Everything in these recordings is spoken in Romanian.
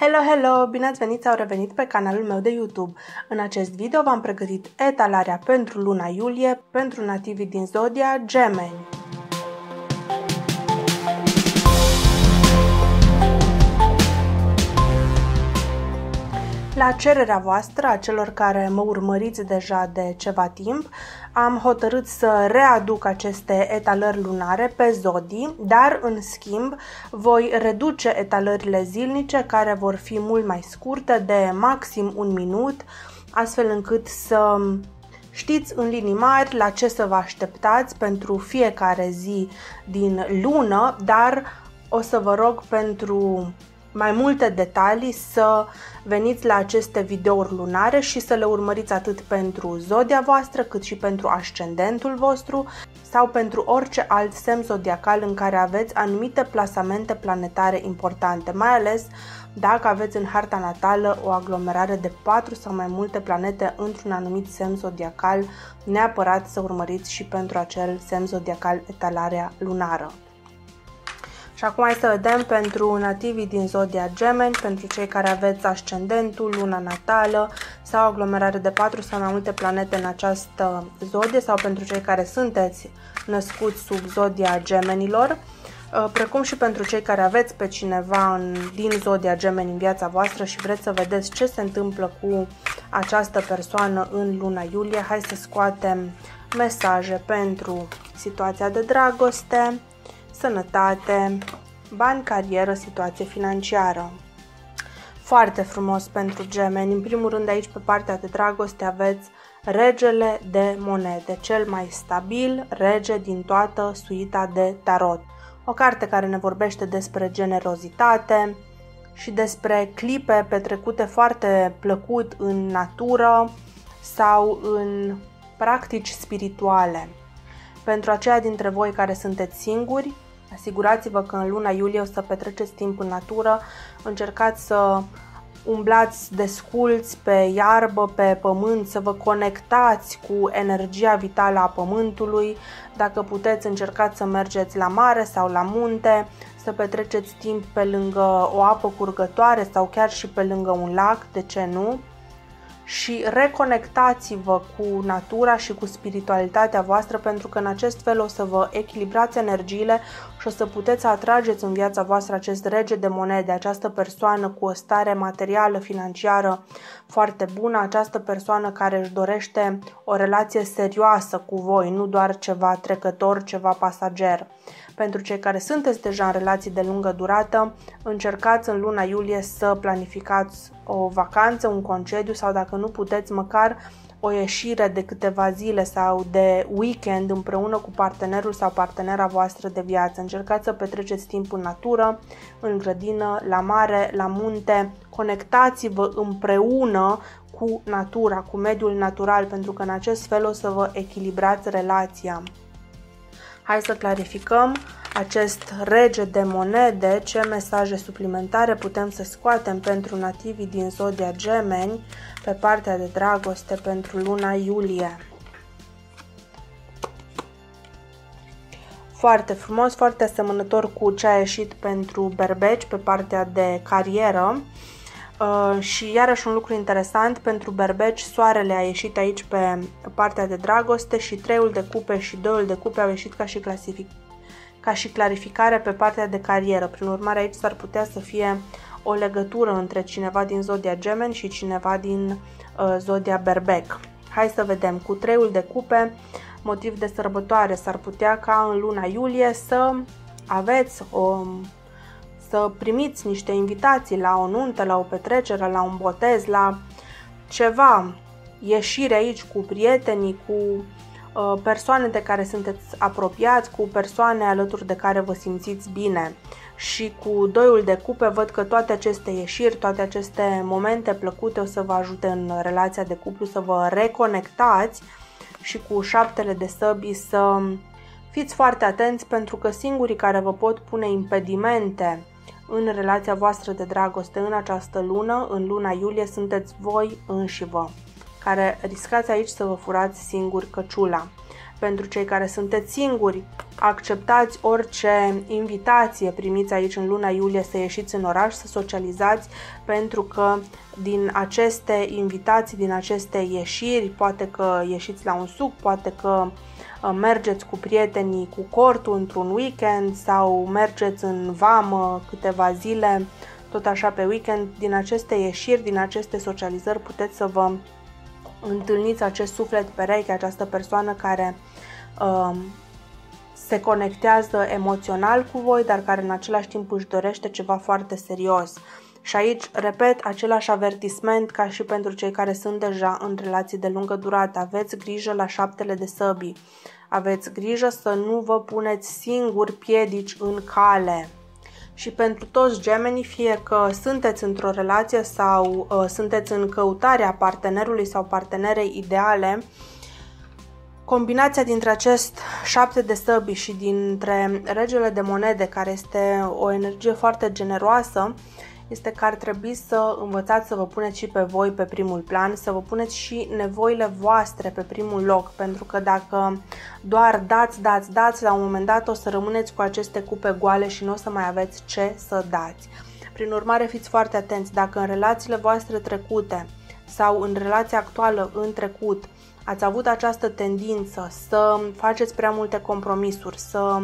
Hello, hello! Bine ați venit sau revenit pe canalul meu de YouTube. În acest video v-am pregătit etalarea pentru luna iulie pentru nativii din Zodia Gemeni. La cererea voastră, a celor care mă urmăriți deja de ceva timp, am hotărât să readuc aceste etalări lunare pe zodii, dar în schimb voi reduce etalările zilnice care vor fi mult mai scurte, de maxim un minut, astfel încât să știți în linii mari la ce să vă așteptați pentru fiecare zi din lună, dar o să vă rog pentru mai multe detalii să veniți la aceste videouri lunare și să le urmăriți atât pentru zodia voastră, cât și pentru ascendentul vostru sau pentru orice alt semn zodiacal în care aveți anumite plasamente planetare importante, mai ales dacă aveți în harta natală o aglomerare de 4 sau mai multe planete într-un anumit semn zodiacal, neapărat să urmăriți și pentru acel semn zodiacal etalarea lunară. Și acum hai să vedem pentru nativii din Zodia Gemeni, pentru cei care aveți ascendentul, luna natală sau aglomerare de 4 sau mai multe planete în această zodie sau pentru cei care sunteți născuți sub Zodia Gemenilor, precum și pentru cei care aveți pe cineva din Zodia Gemeni în viața voastră și vreți să vedeți ce se întâmplă cu această persoană în luna iulie. Hai să scoatem mesaje pentru situația de dragoste, sănătate, bani, carieră, situație financiară. Foarte frumos pentru gemeni. În primul rând, aici pe partea de dragoste aveți regele de monede, cel mai stabil rege din toată suita de tarot. O carte care ne vorbește despre generozitate și despre clipe petrecute foarte plăcut în natură sau în practici spirituale. Pentru aceia dintre voi care sunteți singuri, asigurați-vă că în luna iulie o să petreceți timp în natură, încercați să umblați desculți pe iarbă, pe pământ, să vă conectați cu energia vitală a pământului, dacă puteți încercați să mergeți la mare sau la munte, să petreceți timp pe lângă o apă curgătoare sau chiar și pe lângă un lac, de ce nu? Și reconectați-vă cu natura și cu spiritualitatea voastră, pentru că în acest fel o să vă echilibrați energiile și o să puteți să atrageți în viața voastră acest rege de monede, această persoană cu o stare materială, financiară foarte bună, această persoană care își dorește o relație serioasă cu voi, nu doar ceva trecător, ceva pasager. Pentru cei care sunteți deja în relații de lungă durată, încercați în luna iulie să planificați o vacanță, un concediu sau, dacă nu puteți, măcar o ieșire de câteva zile sau de weekend împreună cu partenerul sau partenera voastră de viață. Încercați să petreceți timp în natură, în grădină, la mare, la munte. Conectați-vă împreună cu natura, cu mediul natural, pentru că în acest fel o să vă echilibrați relația. Hai să clarificăm acest rege de monede, ce mesaje suplimentare putem să scoatem pentru nativii din Zodia Gemeni pe partea de dragoste pentru luna iulie. Foarte frumos, foarte asemănător cu ce a ieșit pentru berbeci pe partea de carieră. Și iarăși un lucru interesant, pentru berbeci soarele a ieșit aici pe partea de dragoste și treiul de cupe și doiul de cupe au ieșit ca și clarificare pe partea de carieră. Prin urmare, aici s-ar putea să fie o legătură între cineva din Zodia Gemeni și cineva din Zodia Berbec. Hai să vedem, cu treiul de cupe, motiv de sărbătoare, s-ar putea ca în luna iulie să primiți niște invitații la o nuntă, la o petrecere, la un botez, la ceva, ieșire aici cu prietenii, cu persoane de care sunteți apropiați, cu persoane alături de care vă simțiți bine. Și cu doiul de cupe văd că toate aceste ieșiri, toate aceste momente plăcute o să vă ajute în relația de cuplu să vă reconectați, și cu șaptele de săbii să fiți foarte atenți, pentru că singurii care vă pot pune impedimente în relația voastră de dragoste în această lună, în luna iulie, sunteți voi înși vă, care riscați aici să vă furați singuri căciula. pentru cei care sunteți singuri, acceptați orice invitație primiți aici în luna iulie să ieșiți în oraș, să socializați, pentru că din aceste invitații, din aceste ieșiri, poate că ieșiți la un suc, poate că mergeți cu prietenii cu cortul într-un weekend sau mergeți în vamă câteva zile, tot așa pe weekend. Din aceste ieșiri, din aceste socializări puteți să vă întâlniți acest suflet pereche, această persoană care se conectează emoțional cu voi, dar care în același timp își dorește ceva foarte serios. Și aici, repet, același avertisment ca și pentru cei care sunt deja în relații de lungă durată. Aveți grijă la 7-le de săbii. Aveți grijă să nu vă puneți singuri piedici în cale. Și pentru toți gemenii, fie că sunteți într-o relație sau sunteți în căutarea partenerului sau partenerei ideale, combinația dintre acest 7 de săbii și dintre regele de monede, care este o energie foarte generoasă, este că ar trebui să învățați să vă puneți și pe voi pe primul plan, să vă puneți și nevoile voastre pe primul loc, pentru că dacă doar dați, la un moment dat o să rămâneți cu aceste cupe goale și nu o să mai aveți ce să dați. Prin urmare, fiți foarte atenți, dacă în relațiile voastre trecute sau în relația actuală în trecut ați avut această tendință să faceți prea multe compromisuri, să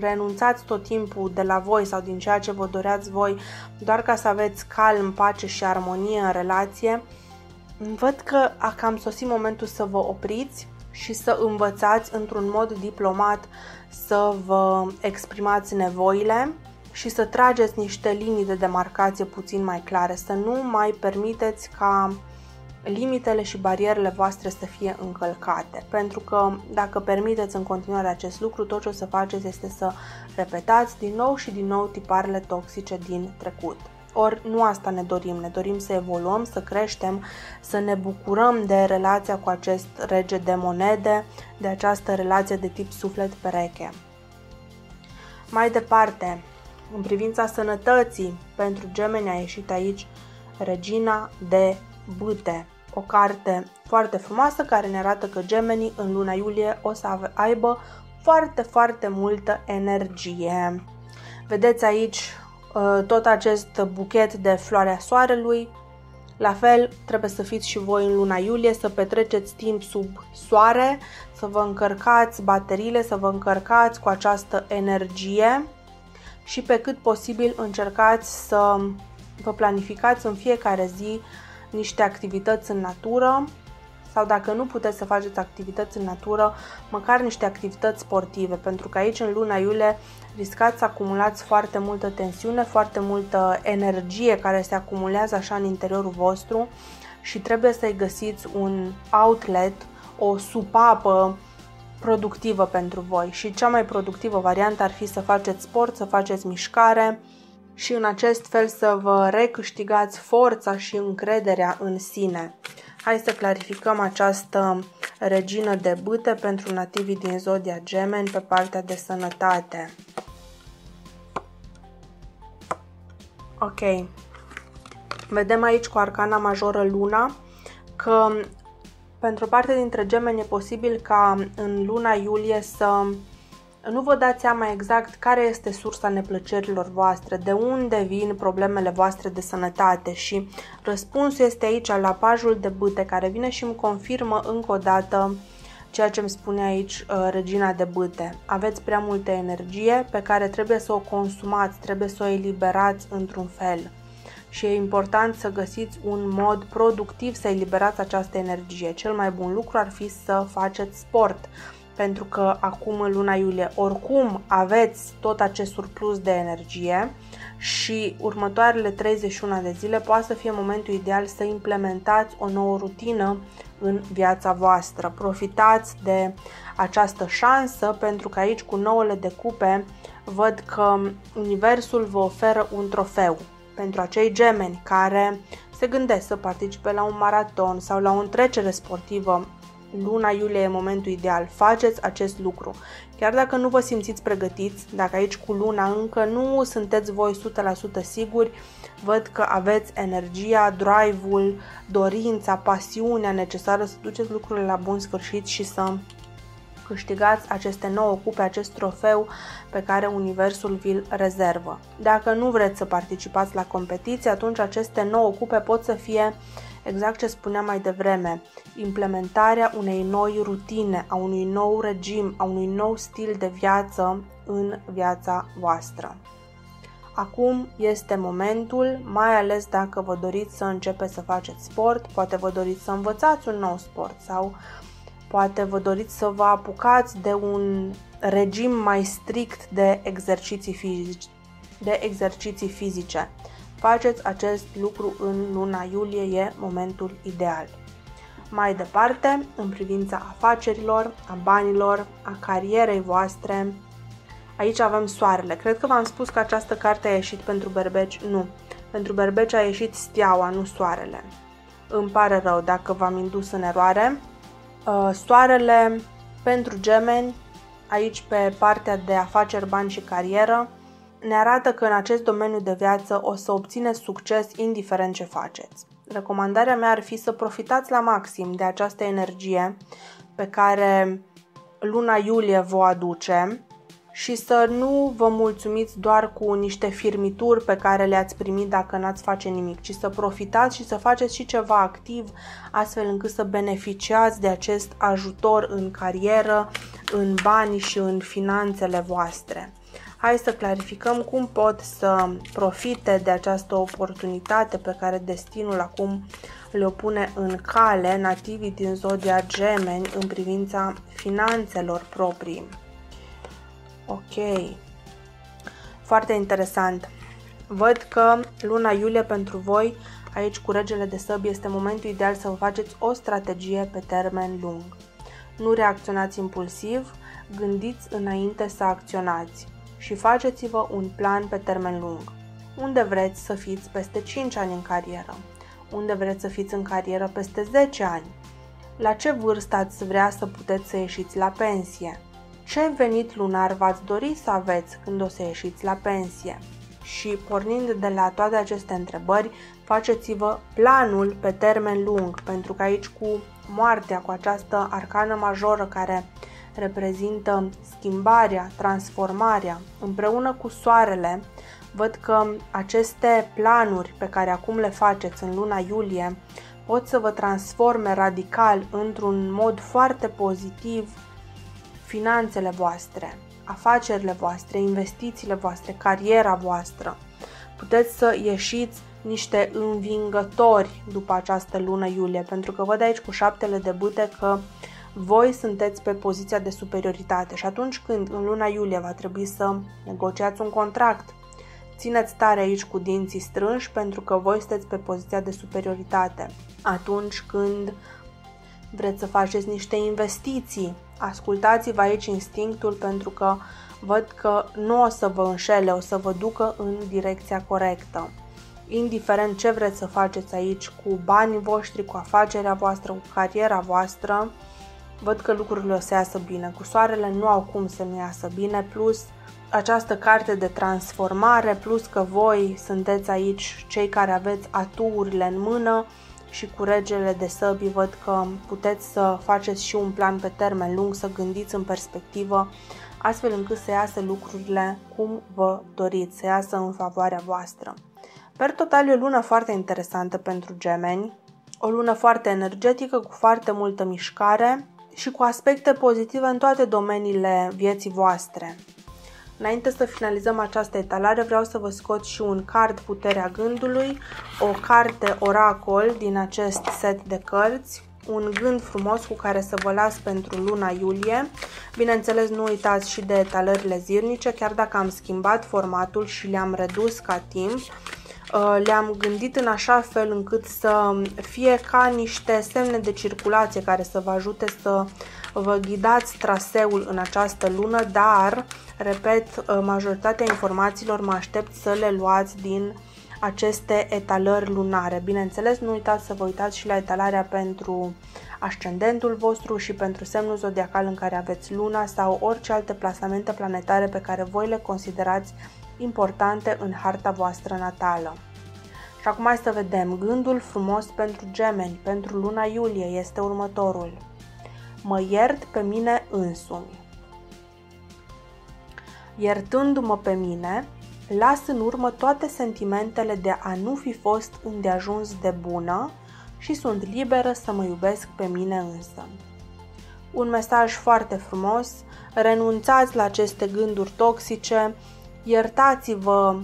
renunțați tot timpul de la voi sau din ceea ce vă doreați voi, doar ca să aveți calm, pace și armonie în relație, văd că a cam sosit momentul să vă opriți și să învățați într-un mod diplomat să vă exprimați nevoile și să trageți niște linii de demarcație puțin mai clare, să nu mai permiteți ca limitele și barierele voastre să fie încălcate, pentru că dacă permiteți în continuare acest lucru, tot ce o să faceți este să repetați din nou și din nou tiparele toxice din trecut. Ori nu asta ne dorim, ne dorim să evoluăm, să creștem, să ne bucurăm de relația cu acest rege de monede, de această relație de tip suflet-pereche. Mai departe, în privința sănătății, pentru gemeni a ieșit aici Regina de Bâte, o carte foarte frumoasă care ne arată că gemenii în luna iulie o să aibă foarte, foarte multă energie. Vedeți aici tot acest buchet de floarea soarelui. La fel, trebuie să fiți și voi în luna iulie, să petreceți timp sub soare, să vă încărcați bateriile, să vă încărcați cu această energie și pe cât posibil încercați să vă planificați în fiecare zi niște activități în natură, sau dacă nu puteți să faceți activități în natură, măcar niște activități sportive, pentru că aici în luna iulie riscați să acumulați foarte multă tensiune, foarte multă energie care se acumulează așa în interiorul vostru și trebuie să-i găsiți un outlet, o supapă productivă pentru voi. Și cea mai productivă variantă ar fi să faceți sport, să faceți mișcare, și în acest fel să vă recâștigați forța și încrederea în sine. Hai să clarificăm această regină de bâte pentru nativii din zodia gemeni pe partea de sănătate. Ok, vedem aici cu arcana majoră luna că pentru o parte dintre gemeni e posibil ca în luna iulie să nu vă dați seama exact care este sursa neplăcerilor voastre, de unde vin problemele voastre de sănătate și răspunsul este aici la pajul de bâte, care vine și îmi confirmă încă o dată ceea ce îmi spune aici Regina de Bâte. Aveți prea multă energie pe care trebuie să o consumați, trebuie să o eliberați într-un fel. Și e important să găsiți un mod productiv să eliberați această energie. Cel mai bun lucru ar fi să faceți sport, pentru că acum în luna iulie oricum aveți tot acest surplus de energie și următoarele 31 de zile poate să fie momentul ideal să implementați o nouă rutină în viața voastră. Profitați de această șansă, pentru că aici cu 9-le de cupe văd că universul vă oferă un trofeu pentru acei gemeni care se gândesc să participe la un maraton sau la o întrecere sportivă. Luna iulie e momentul ideal, faceți acest lucru. Chiar dacă nu vă simțiți pregătiți, dacă aici cu luna încă nu sunteți voi 100% siguri, văd că aveți energia, drive-ul, dorința, pasiunea necesară să duceți lucrurile la bun sfârșit și să câștigați aceste 9 cupe, acest trofeu pe care Universul vi-l rezervă. Dacă nu vreți să participați la competiție, atunci aceste 9 cupe pot să fie, exact ce spuneam mai devreme, implementarea unei noi rutine, a unui nou regim, a unui nou stil de viață în viața voastră. Acum este momentul, mai ales dacă vă doriți să începeți să faceți sport, poate vă doriți să învățați un nou sport sau poate vă doriți să vă apucați de un regim mai strict de exerciții fizice. Faceți acest lucru în luna iulie, e momentul ideal. Mai departe, în privința afacerilor, a banilor, a carierei voastre, aici avem soarele. Cred că v-am spus că această carte a ieșit pentru berbeci. Nu. Pentru berbeci a ieșit steaua, nu soarele. Îmi pare rău dacă v-am indus în eroare. Soarele pentru gemeni, aici pe partea de afaceri, bani și carieră, ne arată că în acest domeniu de viață o să obțineți succes indiferent ce faceți. Recomandarea mea ar fi să profitați la maxim de această energie pe care luna iulie vă aduce și să nu vă mulțumiți doar cu niște firmituri pe care le-ați primit dacă n-ați face nimic, ci să profitați și să faceți și ceva activ, astfel încât să beneficiați de acest ajutor în carieră, în bani și în finanțele voastre. Hai să clarificăm cum pot să profite de această oportunitate pe care destinul acum le pune în cale nativii din zodia Gemeni în privința finanțelor proprii. Ok, foarte interesant. Văd că luna iulie pentru voi, aici cu regele de săbi, este momentul ideal să vă faceți o strategie pe termen lung. Nu reacționați impulsiv, gândiți înainte să acționați și faceți-vă un plan pe termen lung. Unde vreți să fiți peste 5 ani în carieră? Unde vreți să fiți în carieră peste 10 ani? La ce vârstă ați vrea să puteți să ieșiți la pensie? Ce venit lunar v-ați dori să aveți când o să ieșiți la pensie? Și pornind de la toate aceste întrebări, faceți-vă planul pe termen lung, pentru că aici cu moartea, cu această arcană majoră care reprezintă schimbarea, transformarea, împreună cu soarele, văd că aceste planuri pe care acum le faceți în luna iulie pot să vă transforme radical într-un mod foarte pozitiv finanțele voastre, afacerile voastre, investițiile voastre, cariera voastră. Puteți să ieșiți niște învingători după această lună iulie, pentru că văd aici cu 7-le de bâte că voi sunteți pe poziția de superioritate și atunci când în luna iulie va trebui să negociați un contract, țineți tare aici cu dinții strânși pentru că voi sunteți pe poziția de superioritate. Atunci când vreți să faceți niște investiții, ascultați-vă aici instinctul pentru că văd că nu o să vă înșele, o să vă ducă în direcția corectă. Indiferent ce vreți să faceți aici cu banii voștri, cu afacerea voastră, cu cariera voastră, văd că lucrurile o să iasă bine. Cu soarele nu au cum să nu iasă bine, plus această carte de transformare, plus că voi sunteți aici cei care aveți atuurile în mână și cu regele de săbi văd că puteți să faceți și un plan pe termen lung, să gândiți în perspectivă, astfel încât să iasă lucrurile cum vă doriți, să iasă în favoarea voastră. Per total, e o lună foarte interesantă pentru gemeni, o lună foarte energetică, cu foarte multă mișcare și cu aspecte pozitive în toate domeniile vieții voastre. Înainte să finalizăm această etalare, vreau să vă scot și un card Puterea Gândului, o carte oracol din acest set de cărți, un gând frumos cu care să vă las pentru luna iulie. Bineînțeles, nu uitați și de etalările zilnice, chiar dacă am schimbat formatul și le-am redus ca timp. Le-am gândit în așa fel încât să fie ca niște semne de circulație care să vă ajute să vă ghidați traseul în această lună, dar, repet, majoritatea informațiilor mă aștept să le luați din aceste etalări lunare. Bineînțeles, nu uitați să vă uitați și la etalarea pentru ascendentul vostru și pentru semnul zodiacal în care aveți luna sau orice alte plasamente planetare pe care voi le considerați importante în harta voastră natală. Și acum hai să vedem. Gândul frumos pentru gemeni pentru luna iulie este următorul. mă iert pe mine însumi. Iertându-mă pe mine, las în urmă toate sentimentele de a nu fi fost îndeajuns de bună și sunt liberă să mă iubesc pe mine însă. Un mesaj foarte frumos, renunțați la aceste gânduri toxice, iertați-vă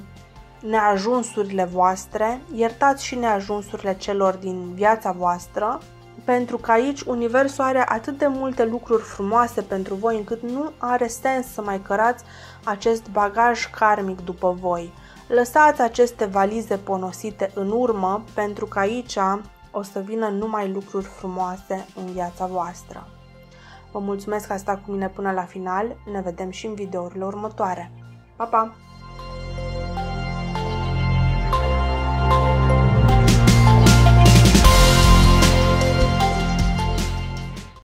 neajunsurile voastre, iertați și neajunsurile celor din viața voastră, pentru că aici universul are atât de multe lucruri frumoase pentru voi încât nu are sens să mai cărați acest bagaj karmic după voi. Lăsați aceste valize ponosite în urmă, pentru că aici o să vină numai lucruri frumoase în viața voastră. Vă mulțumesc că ați stat cu mine până la final, ne vedem și în videourile următoare. Pa, pa!